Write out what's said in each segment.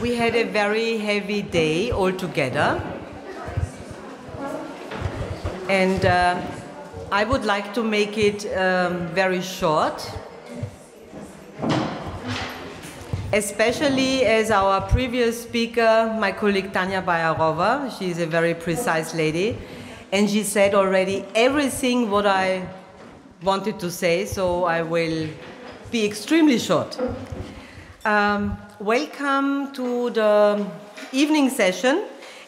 We had a very heavy day all together. And I would like to make it very short, especially as our previous speaker, my colleague Tanya Bayarova, she is a very precise lady, and she said already everything what I wanted to say, so I will be extremely short. Welcome to the evening session,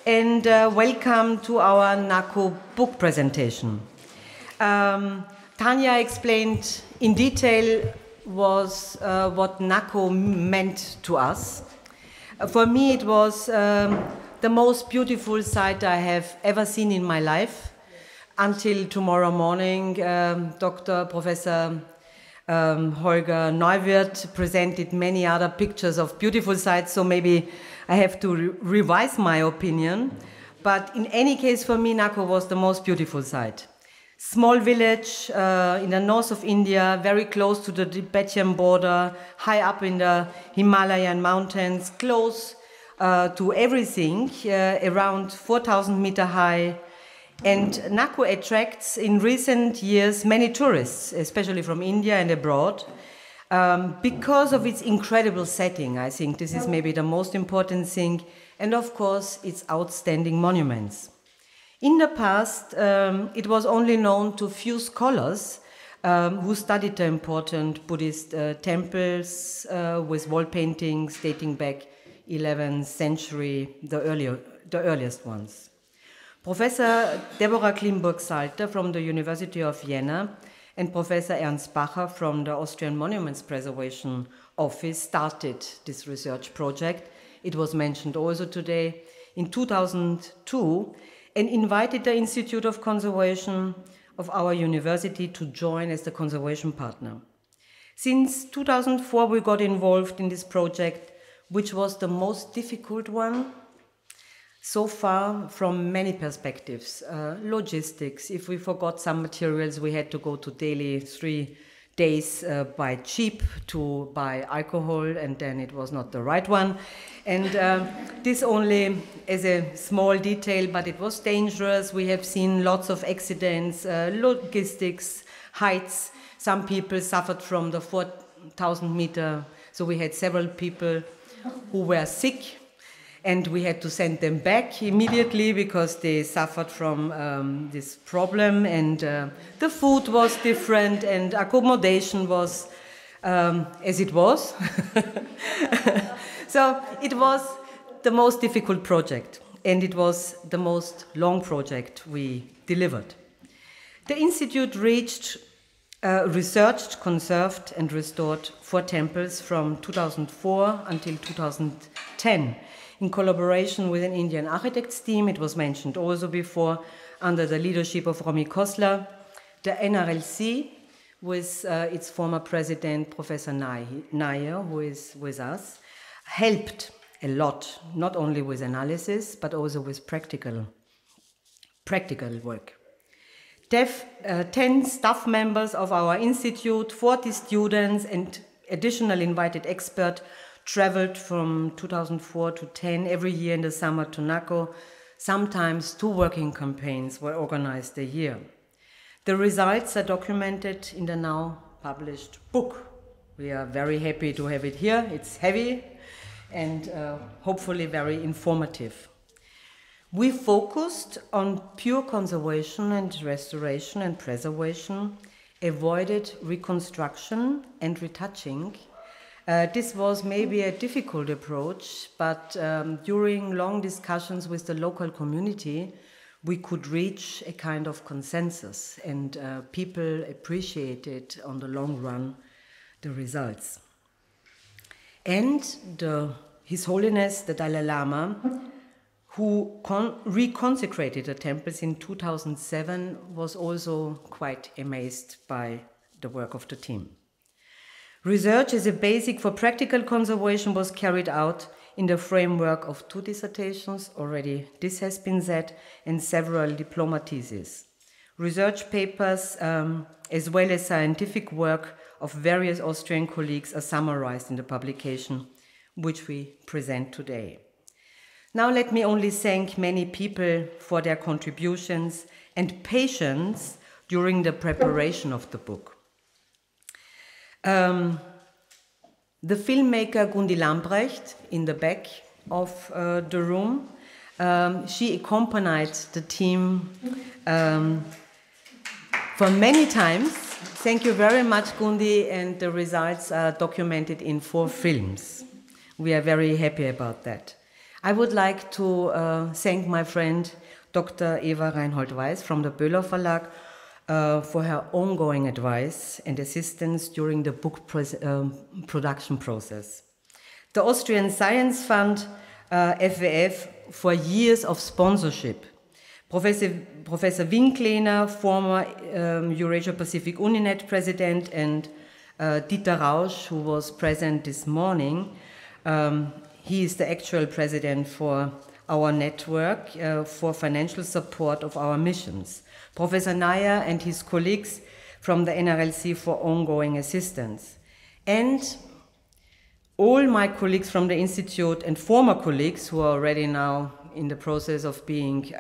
and welcome to our NAKO book presentation. Tanya explained in detail what NAKO meant to us. For me, it was the most beautiful sight I have ever seen in my life. Until tomorrow morning, Professor Holger Neuwirth presented many other pictures of beautiful sights, so maybe I have to revise my opinion. But in any case, for me, NAKO was the most beautiful sight. Small village in the north of India, very close to the Tibetan border, high up in the Himalayan mountains, close to everything, around 4,000 meters high. And NAKO attracts in recent years many tourists, especially from India and abroad, because of its incredible setting. I think this is maybe the most important thing, and of course its outstanding monuments. In the past, it was only known to few scholars who studied the important Buddhist temples with wall paintings dating back 11th century, the earliest ones. Professor Deborah Klimburg-Salter from the University of Vienna and Professor Ernst Bacher from the Austrian Monuments Preservation Office started this research project. It was mentioned also today in 2002 and invited the Institute of Conservation of our university to join as the conservation partner. Since 2004, we got involved in this project, which was the most difficult one so far from many perspectives. Logistics, if we forgot some materials, we had to go to Delhi 3 days by jeep to buy alcohol, and then it was not the right one. And this only as a small detail, but it was dangerous. We have seen lots of accidents, logistics, heights. Some people suffered from the 4,000 meter. So we had several people who were sick, and we had to send them back immediately because they suffered from this problem, and the food was different and accommodation was as it was. So it was the most difficult project, and it was the most long project we delivered. The Institute researched, conserved and restored 4 temples from 2004 until 2010. In collaboration with an Indian architects team, it was mentioned also before, under the leadership of Romy Kosler, the NRLC with its former president, Professor Nair, who is with us, helped a lot, not only with analysis, but also with practical work. 10 staff members of our institute, 40 students and additional invited experts traveled from 2004 to 10 every year in the summer to NAKO. Sometimes 2 working campaigns were organized a year. The results are documented in the now published book. We are very happy to have it here. It's heavy and hopefully very informative. We focused on pure conservation and restoration and preservation, avoided reconstruction and retouching. This was maybe a difficult approach, but during long discussions with the local community, we could reach a kind of consensus, and people appreciated on the long run the results. And His Holiness the Dalai Lama, who reconsecrated the temples in 2007, was also quite amazed by the work of the team. Research as a basic for practical conservation was carried out in the framework of 2 dissertations, already this has been said, and several diploma theses. Research papers, as well as scientific work of various Austrian colleagues, are summarized in the publication, which we present today. Now let me only thank many people for their contributions and patience during the preparation of the book. The filmmaker Gundi Lambrecht, in the back of the room, she accompanied the team for many times. Thank you very much, Gundi, and the results are documented in 4 films. We are very happy about that. I would like to thank my friend Dr. Eva Reinhold Weiss from the Böhler Verlag for her ongoing advice and assistance during the book production process. The Austrian Science Fund, FWF, for years of sponsorship. Professor Winklehner, former Eurasia-Pacific Uninet president, and Dieter Rausch, who was present this morning. He is the actual president for our network for financial support of our missions. Professor Nair and his colleagues from the NRLC for ongoing assistance. And all my colleagues from the Institute and former colleagues who are already now in the process of being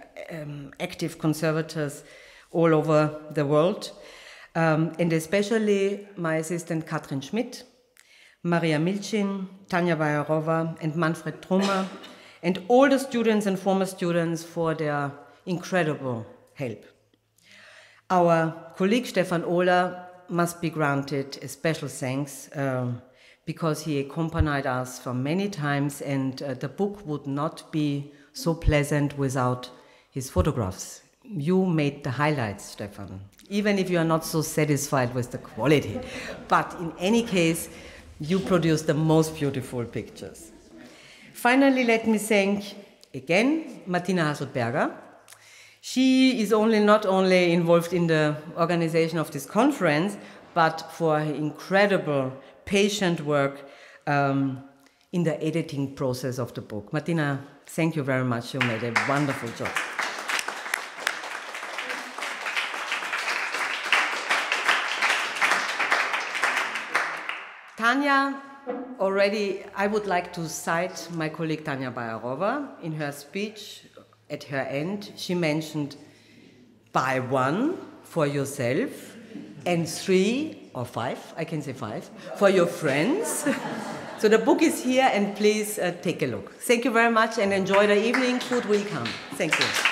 active conservators all over the world. And especially my assistant Katrin Schmidt, Maria Milchin, Tanya Bayarova, and Manfred Trummer, and all the students and former students for their incredible help. Our colleague Stefan Ohler must be granted a special thanks because he accompanied us for many times, and the book would not be so pleasant without his photographs. You made the highlights, Stefan, even if you are not so satisfied with the quality. But in any case, you produced the most beautiful pictures. Finally, let me thank again Martina Haselberger. She is not only involved in the organization of this conference, but for her incredible patient work in the editing process of the book. Martina, thank you very much. You made a wonderful job. Tanya, already, I would like to cite my colleague Tanya Bayarova. In her speech at her end, she mentioned buy 1 for yourself and 3 or 5, I can say 5, for your friends. So the book is here, and please take a look. Thank you very much and enjoy the evening. Food will come. Thank you.